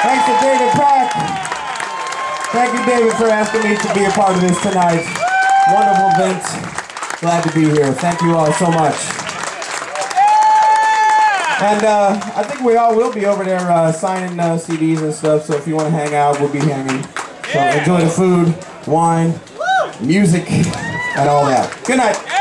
Thanks to David Pack. Thank you, David, for asking me to be a part of this tonight. Wonderful event. Glad to be here. Thank you all so much. And I think we all will be over there signing CDs and stuff, so if you want to hang out, we'll be hanging. So enjoy the food, wine, music, and all that. Good night.